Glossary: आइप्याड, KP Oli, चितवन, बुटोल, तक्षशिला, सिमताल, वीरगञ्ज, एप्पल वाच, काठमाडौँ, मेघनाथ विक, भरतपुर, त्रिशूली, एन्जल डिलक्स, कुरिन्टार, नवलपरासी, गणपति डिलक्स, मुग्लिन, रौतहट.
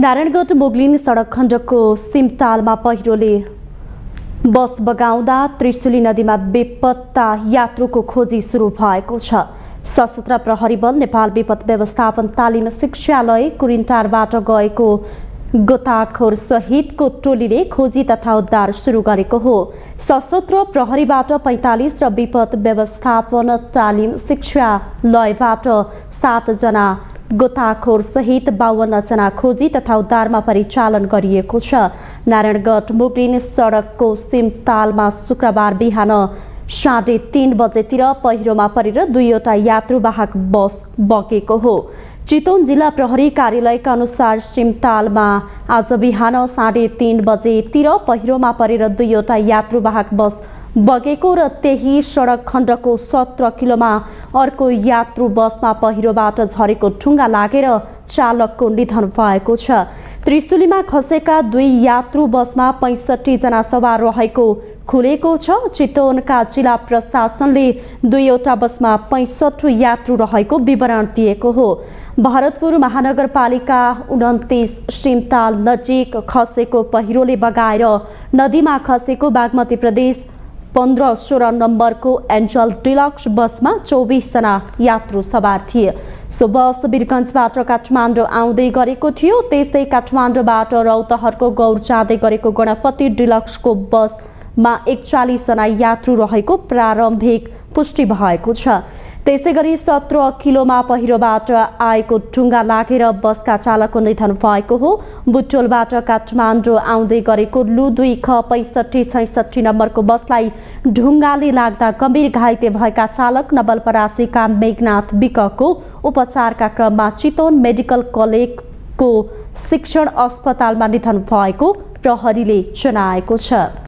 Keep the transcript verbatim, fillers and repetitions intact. नारायणगढ मुग्लिन सडक खण्डको सिमतालमा पहिरोले बस बगाउँदा त्रिशूली नदीमा बेपत्ता यात्रुको खोजी सुरु भएको छ। सशस्त्र प्रहरी बल नेपाल विपद व्यवस्थापन तालिम शिक्षालय कुरिन्टारबाट गएको गोताखोर सहितको टोलीले खोजी तथा उद्धार सुरु गरेको हो। सशस्त्र प्रहरीबाट पैंतालीस र विपद व्यवस्थापन तालिम शिक्षालयबाट सात जना गोताखोर सहित बावन्न जना खोजी तथा उद्धारमा परिचालन गरिएको छ। नारायणगढ मुग्लिन सडकको सिमतालमा शुक्रबार बिहान साढे तीन बजेतिर पहिरोमा परेर दुईवटा यात्रुवाहक बस बगेको हो। चितवन जिल्ला प्रहरी कार्यालयका अनुसार सिमतालमा आज बिहान साढे तीन बजेतिर पहिरोमा परेर दुईवटा यात्रुवाहक बस बगेको र त्यही सडक खण्डको सत्र किलोमा अर्को यात्रु बसमा पहिरोबाट झरेको ठुङ्गा लागेर चालकको निधन भएको छ। त्रिशूलीमा खसेका दुई यात्रु बसमा पैंसठी जना सवार रहेको खुलेको छ। चितवनका जिल्ला प्रशासनले दुईवटा बसमा पैंसठी यात्रु रहेको विवरण दिएको हो। भरतपुर महानगरपालिका उन्तिस सिमताल नजिक खसेको पहिरोले बगाएर नदीमा खसेको बागमती प्रदेश पन्ध्र सोह्र नम्बरको एन्जल डिलक्स बसमा चौबीस जना यात्रु सवार थिए। सो बस वीरगञ्जबाट काठमाडौँ आउँदै गरेको थियो। त्यस्तै काठमाडौँबाट रौतहटको गौर जाँदै गरेको गणपति डिलक्सको बसमा एकचालिस जना यात्रु रहेको प्रारम्भिक पुष्टि भएको छ। त्यसै गरी सत्र किलोमा पहिरोबाट आएको ढुङ्गा लागेर बसका चालकको निधन भएको हो। बुटोलबाट काठमाडौँ आउँदै गरेको लु दुई ख पैंसठी छैसठी नम्बरको बसलाई ढुङ्गाले लाग्दा गम्भीर घाइते भएका चालक नवलपरासीका मेघनाथ विकको उपचारका क्रममा चितवन मेडिकल कलेजको शिक्षण अस्पतालमा निधन भएको प्रहरीले जनाएको छ।